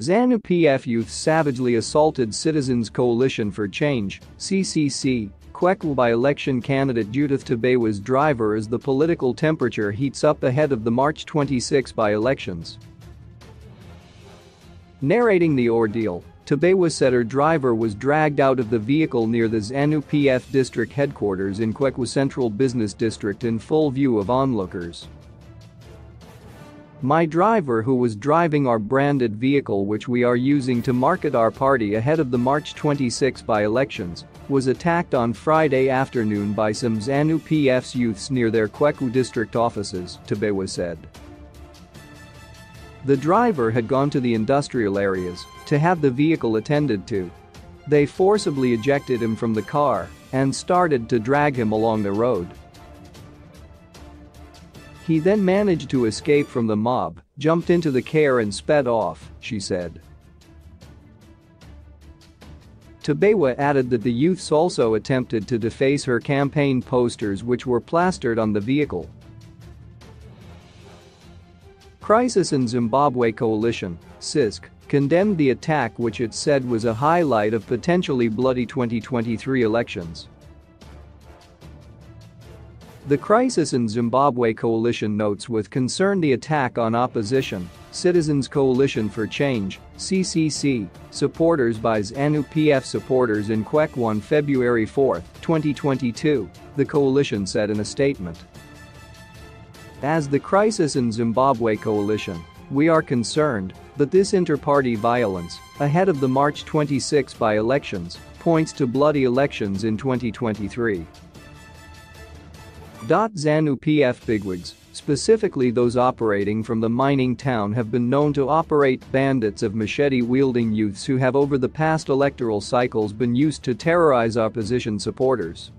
ZANU-PF youth savagely assaulted Citizens Coalition for Change (CCC) Kwekwe by-election candidate Judith Tobaiwa's driver as the political temperature heats up ahead of the March 26 by-elections. Narrating the ordeal, Tobaiwa said her driver was dragged out of the vehicle near the ZANU-PF district headquarters in Kwekwe Central Business District in full view of onlookers. "My driver, who was driving our branded vehicle which we are using to market our party ahead of the March 26 by-elections, was attacked on Friday afternoon by some ZANU-PF's youths near their Kwekwe district offices," Tobaiwa said. The driver had gone to the industrial areas to have the vehicle attended to. They forcibly ejected him from the car and started to drag him along the road. He then managed to escape from the mob, jumped into the car and sped off," she said. Tobaiwa added that the youths also attempted to deface her campaign posters which were plastered on the vehicle. Crisis in Zimbabwe Coalition (CISC) condemned the attack, which it said was a highlight of potentially bloody 2023 elections. The Crisis in Zimbabwe Coalition notes with concern the attack on opposition, Citizens Coalition for Change (CCC) supporters by ZANU-PF supporters in Kwekwe on February 4, 2022, the coalition said in a statement. "As the Crisis in Zimbabwe Coalition, we are concerned that this inter-party violence ahead of the March 26 by-elections points to bloody elections in 2023. ZANU-PF bigwigs, specifically those operating from the mining town, have been known to operate bandits of machete-wielding youths who have over the past electoral cycles been used to terrorize opposition supporters.